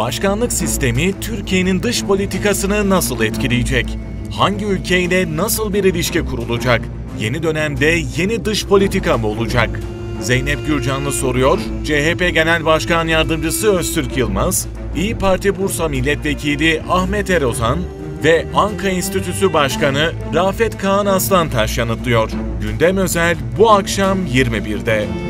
Başkanlık sistemi Türkiye'nin dış politikasını nasıl etkileyecek? Hangi ülkeyle nasıl bir ilişki kurulacak? Yeni dönemde yeni dış politika mı olacak? Zeynep Gürcanlı soruyor, CHP Genel Başkan Yardımcısı Öztürk Yılmaz, İYİ Parti Bursa Milletvekili Ahmet Erozan ve ANKA İstitüsü Başkanı Rafet Kağan Aslantaş yanıtlıyor. Gündem Özel bu akşam 21'de.